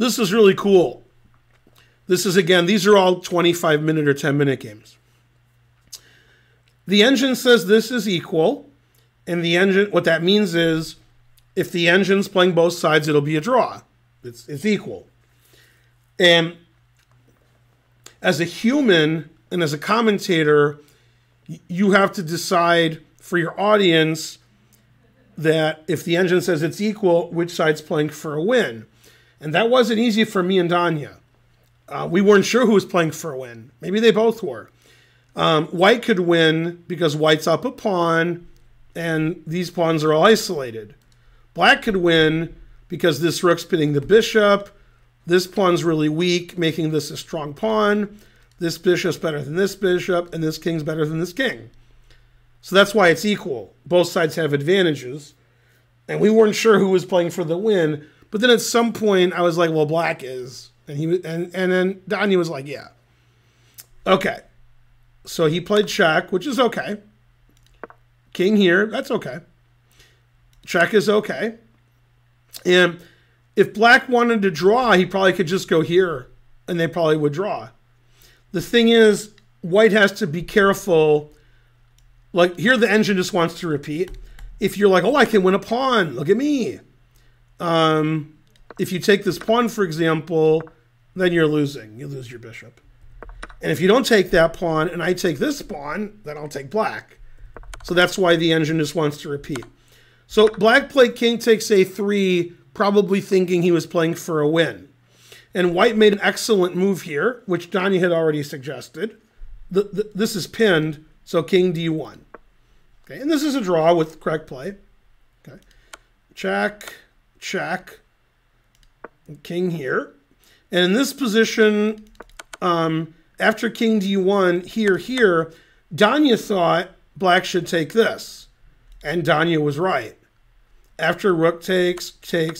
This is really cool. This is, again, these are all 25-minute or 10-minute games. The engine says this is equal, and the engine, what that means is if the engine's playing both sides, it'll be a draw. It's equal. And as a human and as a commentator, you have to decide for your audience that if the engine says it's equal, which side's playing for a win. And that wasn't easy for me and Danya. We weren't sure who was playing for a win. Maybe they both were. White could win because white's up a pawn, and these pawns are all isolated. Black could win because this rook's pinning the bishop. This pawn's really weak, making this a strong pawn. This bishop's better than this bishop, and this king's better than this king. So that's why it's equal. Both sides have advantages. And we weren't sure who was playing for the win. But then at some point, I was like, well, black is. And then Danya was like, yeah. Okay. So he played check, which is okay. King here, that's okay. Check is okay. And if black wanted to draw, he probably could just go here, and they probably would draw. The thing is, white has to be careful. Like, here the engine just wants to repeat. If you're like, oh, I can win a pawn. Look at me. If you take this pawn, for example, then you're losing. You lose your bishop. And if you don't take that pawn and I take this pawn, then I'll take black. So that's why the engine just wants to repeat. So black played king takes a3, probably thinking he was playing for a win. And white made an excellent move here, which Danya had already suggested. This is pinned, so king d1. Okay, and this is a draw with correct play. Okay, check, check, king here. And in this position, after king d1, here, Danya thought black should take this. And Danya was right. After rook takes, I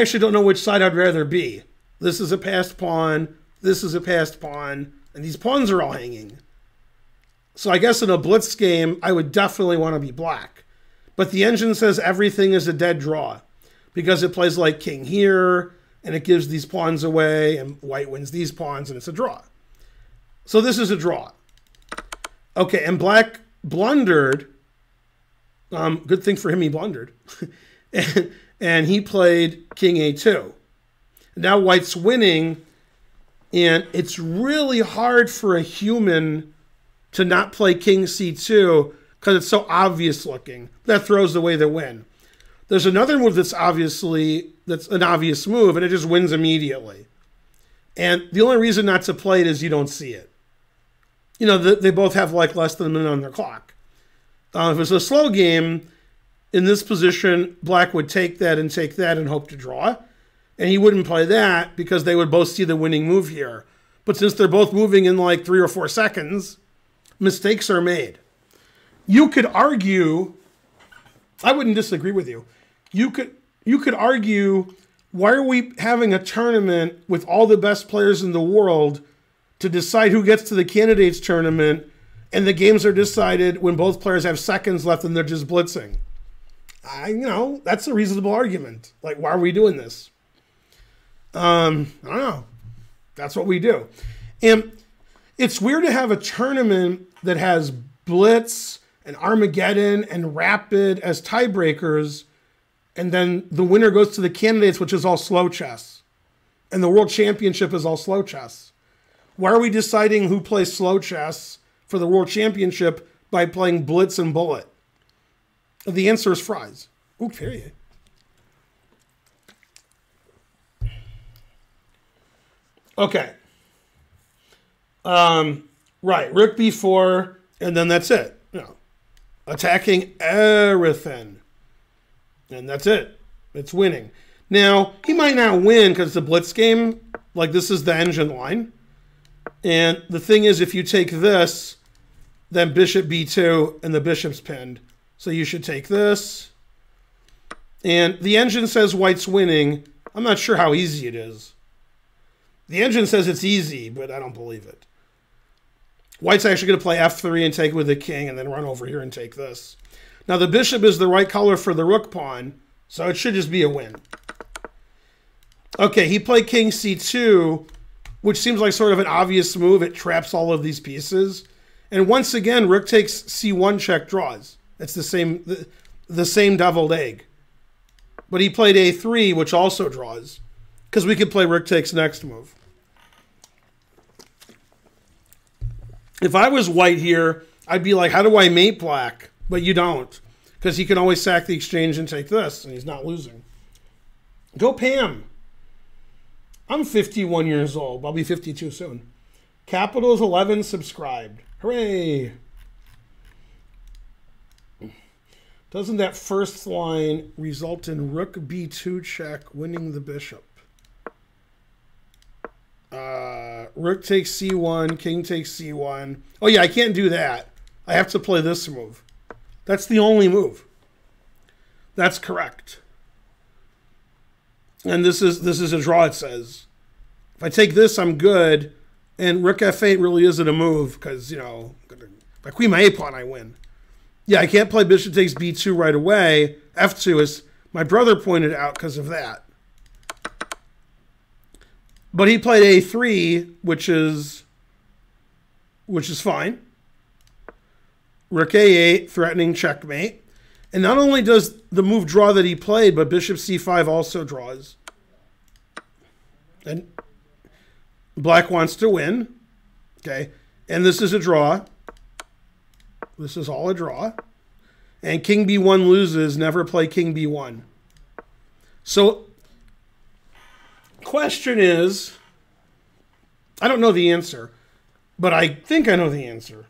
actually don't know which side I'd rather be. This is a passed pawn. This is a passed pawn. And these pawns are all hanging. So I guess in a blitz game, I would definitely want to be black. But the engine says everything is a dead draw because it plays like king here, and it gives these pawns away, and white wins these pawns, and it's a draw. So this is a draw. Okay, and black blundered. Good thing for him, he blundered. and he played king a2. Now white's winning, and it's really hard for a human to not play king c2 because it's so obvious looking. That throws away the win. There's another move that's an obvious move, and it just wins immediately. And the only reason not to play it is you don't see it. You know, they both have like less than a minute on their clock. If it's a slow game, in this position, black would take that and hope to draw. And he wouldn't play that because they would both see the winning move here. But since they're both moving in like 3 or 4 seconds, mistakes are made. You could argue, I wouldn't disagree with you. You could argue, why are we having a tournament with all the best players in the world to decide who gets to the candidates tournament, and the games are decided when both players have seconds left and they're just blitzing? You know, that's a reasonable argument. Like, why are we doing this? I don't know. That's what we do. And it's weird to have a tournament that has blitz and Armageddon and rapid as tiebreakers, and then the winner goes to the candidates, which is all slow chess. And the world championship is all slow chess. Why are we deciding who plays slow chess for the world championship by playing blitz and bullet? The answer is fries. Ooh, period. Okay. Right, rook b4, and then that's it. No. Attacking everything. And that's it. It's winning. Now, he might not win because it's a blitz game. Like, this is the engine line. And the thing is, if you take this, then bishop b2, and the bishop's pinned. So you should take this. And the engine says white's winning. I'm not sure how easy it is. The engine says it's easy, but I don't believe it. White's actually going to play f3 and take with the king and then run over here and take this. Now the bishop is the right color for the rook pawn, so it should just be a win. Okay, he played king c2, which seems like sort of an obvious move. It traps all of these pieces. And once again, rook takes c1 check draws. That's the same deviled egg. But he played a3, which also draws, because we could play rook takes next move. If I was white here, I'd be like, how do I mate black? But you don't, because he can always sack the exchange and take this, and he's not losing. Go Pam. I'm 51 years old. I'll be 52 soon. Capitals 11 subscribed. Hooray. Doesn't that first line result in rook b2 check, winning the bishop? Rook takes c1, king takes c1. Oh yeah, I can't do that. I have to play this move. That's the only move. That's correct. And this is a draw, it says. If I take this, I'm good. And rook f8 really isn't a move because, you know, if I queen my a pawn, I win. Yeah, I can't play bishop takes b2 right away. f2 is, my brother pointed out, because of that. But he played a3, which is fine. Rook a8, threatening checkmate. And not only does the move draw that he played, but bishop c5 also draws. And black wants to win. Okay. And this is a draw. This is all a draw. And king b1 loses. Never play king b1. So question is, I don't know the answer, but I think I know the answer.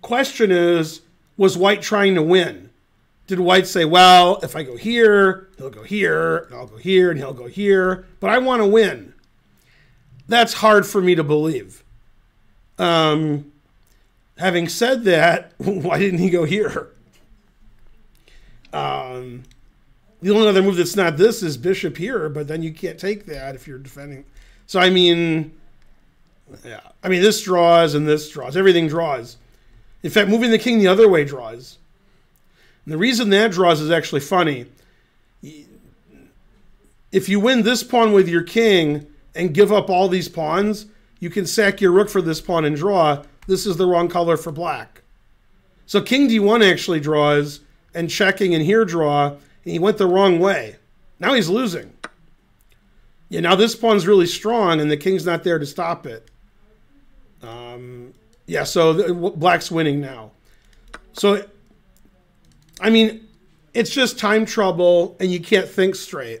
Question is, was white trying to win? Did white say, well, if I go here, he'll go here, and I'll go here, and he'll go here, but I want to win? That's hard for me to believe. Having said that, why didn't he go here? The only other move that's not this is bishop here, but then you can't take that if you're defending. So, I mean, yeah. I mean, this draws and this draws. Everything draws. In fact, moving the king the other way draws. And the reason that draws is actually funny. If you win this pawn with your king and give up all these pawns, you can sack your rook for this pawn and draw. This is the wrong color for black. So king d1 actually draws, and checking and here draw. And he went the wrong way. Now he's losing. Yeah, now this pawn's really strong, and the king's not there to stop it. Yeah, so black's winning now. So, I mean, it's just time trouble, and you can't think straight.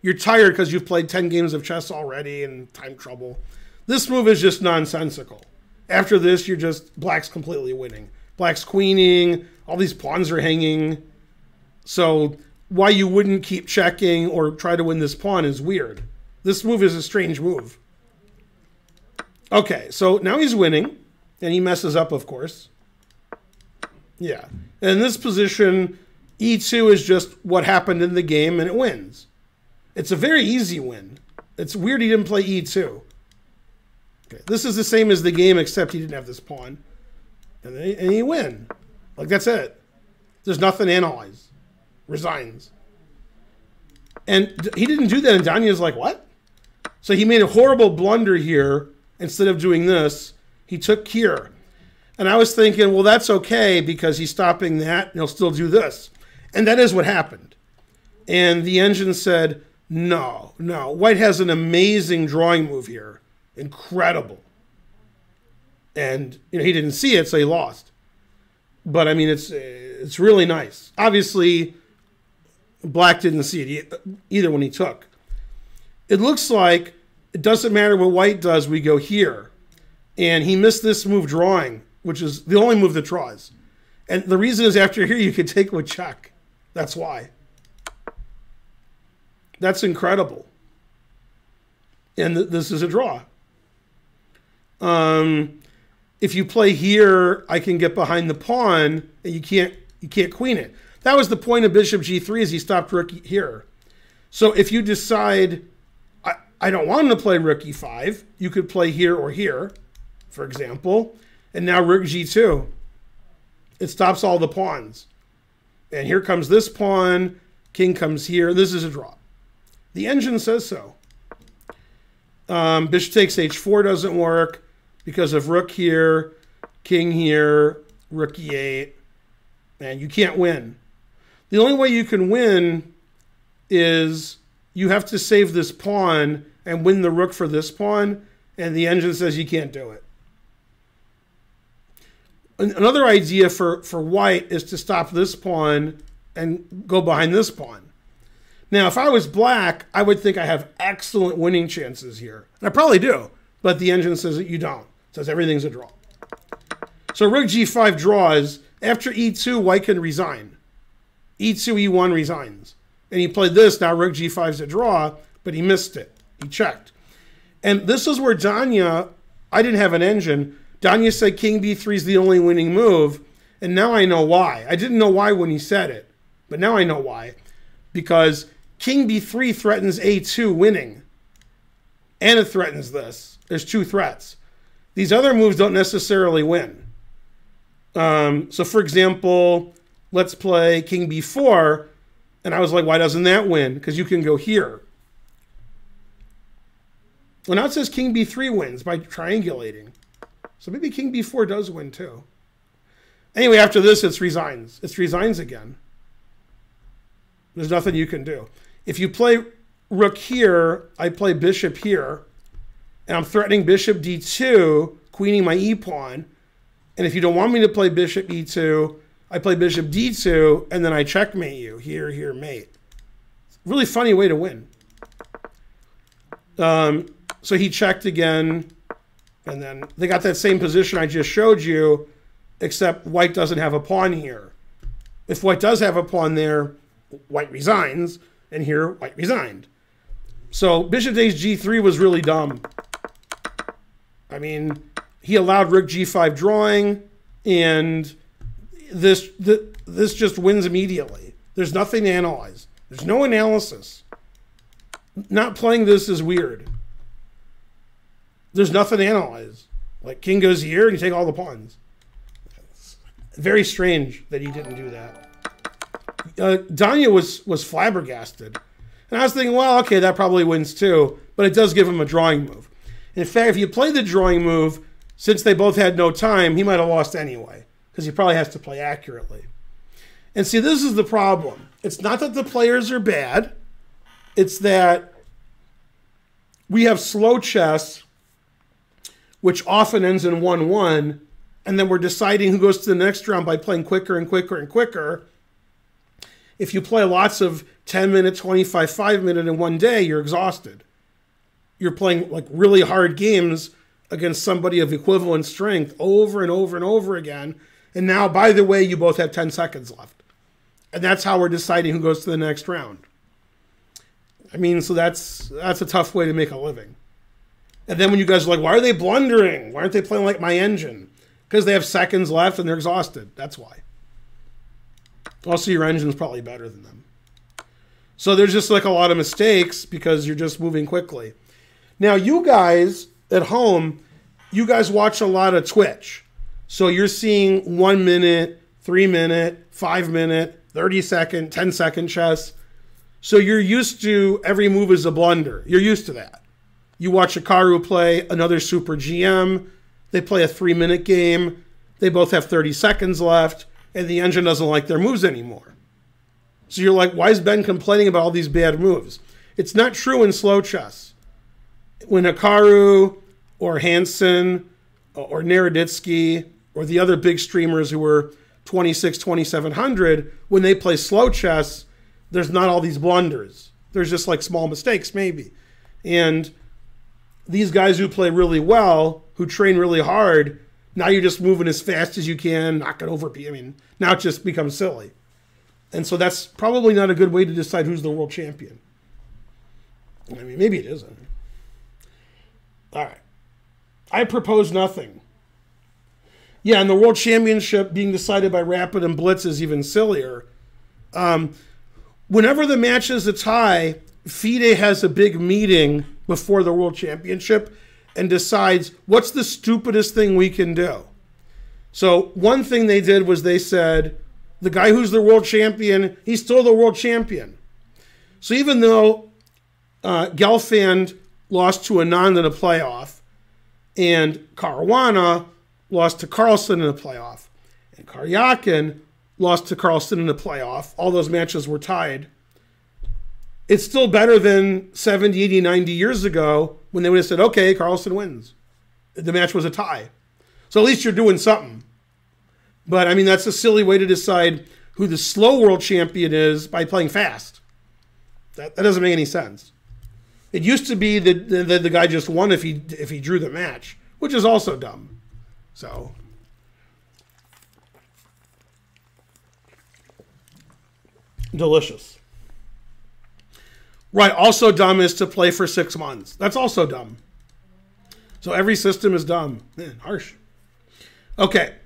You're tired because you've played 10 games of chess already and time trouble. This move is just nonsensical. After this, you're just, black's completely winning. Black's queening, all these pawns are hanging. So why you wouldn't keep checking or try to win this pawn is weird. This move is a strange move. Okay, so now he's winning, and he messes up, of course. Yeah, and in this position, e2 is just what happened in the game, and it wins. It's a very easy win. It's weird he didn't play e2. Okay, this is the same as the game, except he didn't have this pawn. And he win. Like, that's it. There's nothing analyzed. Resigns. And he didn't do that, and Danya's like, what? So he made a horrible blunder here. Instead of doing this, he took here. And I was thinking, well, that's okay because he's stopping that, and he'll still do this. And that is what happened. And the engine said, no, no. White has an amazing drawing move here. Incredible. And, you know, he didn't see it, so he lost. But, I mean, it's really nice. Obviously, black didn't see it either when he took. It looks like it doesn't matter what white does, we go here. And he missed this move drawing, which is the only move that draws. And the reason is after here, you could take with check. That's why. That's incredible. And this is a draw. If you play here, I can get behind the pawn, and you can't queen it. That was the point of bishop g3, is he stopped rook here. So if you decide, I don't want him to play rook e5, you could play here or here, for example. And now rook g2. It stops all the pawns. And here comes this pawn. King comes here. This is a draw. The engine says so. Bishop takes h4 doesn't work because of rook here, king here, rook e8, and you can't win. The only way you can win is you have to save this pawn and win the rook for this pawn, and the engine says you can't do it. Another idea for white is to stop this pawn and go behind this pawn. Now, if I was black, I would think I have excellent winning chances here. And I probably do, but the engine says that you don't. It says everything's a draw. So rook g5 draws. After e2, white can resign. e2, e1 resigns. And he played this, now rook g5 is a draw, but he missed it. He checked. And this is where Danya, I didn't have an engine. Danya said king b3 is the only winning move, and now I know why. I didn't know why when he said it, but now I know why. Because king b3 threatens a2 winning, and it threatens this. There's two threats. These other moves don't necessarily win. So for example, let's play king b4, and I was like, why doesn't that win? Because you can go here. Well, now it says king b3 wins by triangulating. So maybe king b4 does win too. Anyway, after this, it resigns. It resigns again. There's nothing you can do. If you play rook here, I play bishop here, and I'm threatening bishop d2, queening my e-pawn. And if you don't want me to play bishop e2, I play bishop d2, and then I checkmate you. Here, here, mate. Really funny way to win. So he checked again. And then they got that same position I just showed you, except white doesn't have a pawn here. If white does have a pawn there, white resigns, and here white resigned. So bishop takes g3 was really dumb. I mean, he allowed rook g5 drawing, and this just wins immediately. There's nothing to analyze. There's no analysis. Not playing this is weird. There's nothing to analyze. Like, king goes here, and you take all the pawns. It's very strange that he didn't do that. Danya was flabbergasted. And I was thinking, well, okay, that probably wins too, but it does give him a drawing move. In fact, if you play the drawing move, since they both had no time, he might have lost anyway, because he probably has to play accurately. And see, this is the problem. It's not that the players are bad. It's that we have slow chess, which often ends in 1-1, and then we're deciding who goes to the next round by playing quicker and quicker and quicker. If you play lots of 10-minute, 25, 5-minute in one day, you're exhausted. You're playing like really hard games against somebody of equivalent strength over and over and over again. And now, by the way, you both have 10 seconds left. And that's how we're deciding who goes to the next round. I mean, so that's a tough way to make a living. And then when you guys are like, why are they blundering? Why aren't they playing like my engine? Because they have seconds left and they're exhausted. That's why. Also, your engine's probably better than them. So there's just like a lot of mistakes because you're just moving quickly. Now, you guys at home, you guys watch a lot of Twitch. So you're seeing 1 minute, 3 minute, 5 minute, 30-second, 10-second chess. So you're used to every move is a blunder. You're used to that. You watch Hikaru play another Super GM. They play a 3-minute game. They both have 30 seconds left, and the engine doesn't like their moves anymore. So you're like, why is Ben complaining about all these bad moves? It's not true in slow chess. When Hikaru or Hansen or Naroditsky or the other big streamers who were 26, 2700, when they play slow chess, there's not all these blunders. There's just like small mistakes maybe. And these guys who play really well, who train really hard, now you're just moving as fast as you can, not going over. I mean, now it just becomes silly. And so that's probably not a good way to decide who's the world champion. I mean, maybe it isn't. All right. I propose nothing. Yeah, and the world championship being decided by rapid and blitz is even sillier. Whenever the match is a tie, Fide has a big meeting before the world championship and decides what's the stupidest thing we can do. So one thing they did was they said, the guy who's the world champion, he's still the world champion. So even though Gelfand lost to Anand in a playoff, and Caruana lost to Carlsen in a playoff, and Karjakin lost to Carlsen in a playoff. All those matches were tied. It's still better than 70, 80, 90 years ago when they would have said, okay, Carlsen wins. The match was a tie. So at least you're doing something. But, I mean, that's a silly way to decide who the slow world champion is by playing fast. That doesn't make any sense. It used to be that the guy just won if he drew the match, which is also dumb. So... delicious. Right, also dumb is to play for 6 months. That's also dumb. So every system is dumb. Man, harsh. Okay.